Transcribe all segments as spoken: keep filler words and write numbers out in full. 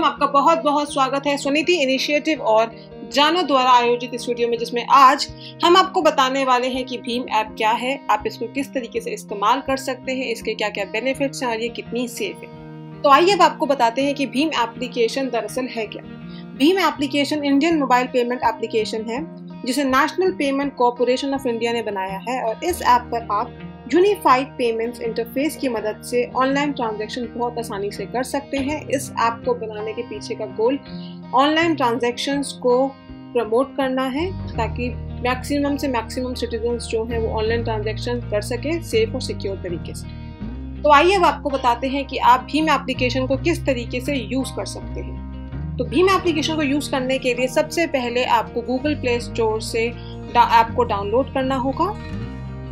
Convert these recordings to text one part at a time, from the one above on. Programme आपका बहुत बहुत स्वागत है सुनीति इनिशिएटिव और जानो द्वारा आयोजित स्टूडियो में, जिसमें आज हम आपको बताने वाले हैं कि भीम ऐप क्या है, आप इसको किस तरीके से इस्तेमाल कर सकते हैं, इसके क्या क्या बेनिफिट्स हैं और ये कितनी सेफ है। तो आइए अब आपको बताते हैं कि भीम एप्लीकेशन दरअसल है क्या। भीम application Indian mobile payment application है जिसे national payment corporation of India ने बनाया है और इस ऐप पर आप यूनिफाइड पेमेंट्स इंटरफेस की मदद से ऑनलाइन ट्रांजैक्शन बहुत आसानी से कर सकते हैं। इस ऐप को बनाने के पीछे का गोल ऑनलाइन ट्रांजैक्शंस को प्रमोट करना है ताकि मैक्सिमम से मैक्सिमम सिटीजन्स जो हैं वो ऑनलाइन ट्रांजैक्शन कर सकें सेफ और सिक्योर तरीके से। तो आइए अब आपको बताते हैं कि आप भीम एप्लीकेशन को किस तरीके से यूज़ कर सकते हैं। तो भीम एप्लीकेशन को यूज़ करने के लिए सबसे पहले आपको गूगल प्ले स्टोर से ऐप को डाउनलोड करना होगा।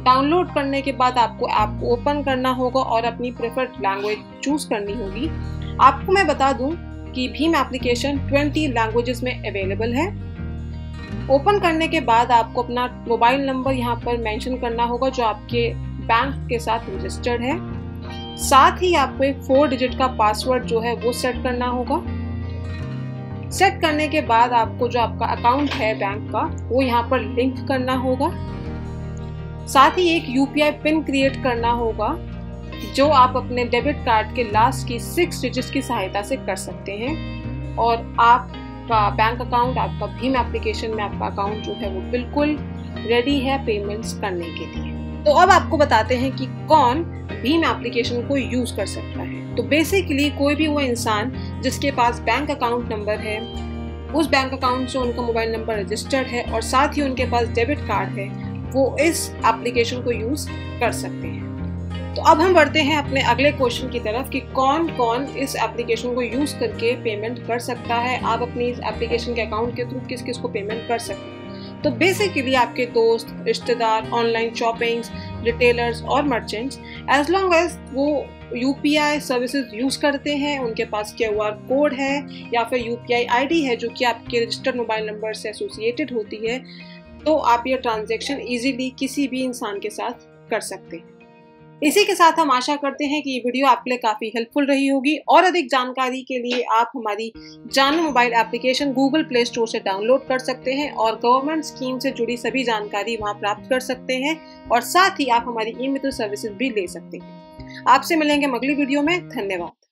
डाउनलोड करने के बाद आपको ऐप को ओपन करना होगा और अपनी प्रेफर्ड लैंग्वेज चूज़ करनी होगी। आपको मैं बता दूं कि भीम एप्लीकेशन बीस लैंग्वेजेस में अवेलेबल है। ओपन करने के बाद आपको अपना मोबाइल नंबर यहाँ पर मेंशन करना होगा जो आपके बैंक के साथ रजिस्टर्ड है। साथ ही आपको एक फोर डिजिट का पासवर्ड जो है वो सेट करना होगा। सेट करने के बाद आपको जो आपका अकाउंट है बैंक का वो यहाँ पर लिंक करना होगा। साथ ही एक यूपीआई पिन क्रिएट करना होगा जो आप अपने डेबिट कार्ड के लास्ट की सिक्स डिजिट्स की सहायता से कर सकते हैं और आपका बैंक अकाउंट, आपका भीम एप्लीकेशन में आपका अकाउंट जो है वो बिल्कुल रेडी है पेमेंट्स करने के लिए। तो अब आपको बताते हैं कि कौन भीम एप्लीकेशन को यूज़ कर सकता है। तो बेसिकली कोई भी वो इंसान जिसके पास बैंक अकाउंट नंबर है, उस बैंक अकाउंट से उनका मोबाइल नंबर रजिस्टर्ड है और साथ ही उनके पास डेबिट कार्ड है, वो इस एप्लीकेशन को यूज़ कर सकते हैं। तो अब हम बढ़ते हैं अपने अगले क्वेश्चन की तरफ कि कौन कौन इस एप्लीकेशन को यूज़ करके पेमेंट कर सकता है। आप अपनी इस एप्लीकेशन के अकाउंट के थ्रू किस किस को पेमेंट कर सकते हैं। तो बेसिकली आपके दोस्त, रिश्तेदार, ऑनलाइन शॉपिंग्स, रिटेलर्स और मर्चेंट्स, एज लॉन्ग एज वो U P I services use करते हैं, उनके पास क्यू आर कोड है या फिर U P I I D है जो कि आपके रजिस्टर्ड मोबाइल नंबर से एसोसिएटेड होती है, तो आप ये ट्रांजैक्शन ईजीली किसी भी इंसान के साथ कर सकते हैं। इसी के साथ हम आशा करते हैं कि ये वीडियो आपके लिए काफ़ी हेल्पफुल रही होगी। और अधिक जानकारी के लिए आप हमारी जानो mobile application Google play store से डाउनलोड कर सकते हैं और गवर्नमेंट स्कीम से जुड़ी सभी जानकारी वहां प्राप्त कर सकते हैं और साथ ही आप हमारी ई-मित्र सर्विसेज भी ले सकते हैं। आपसे मिलेंगे हम अगली वीडियो में। धन्यवाद।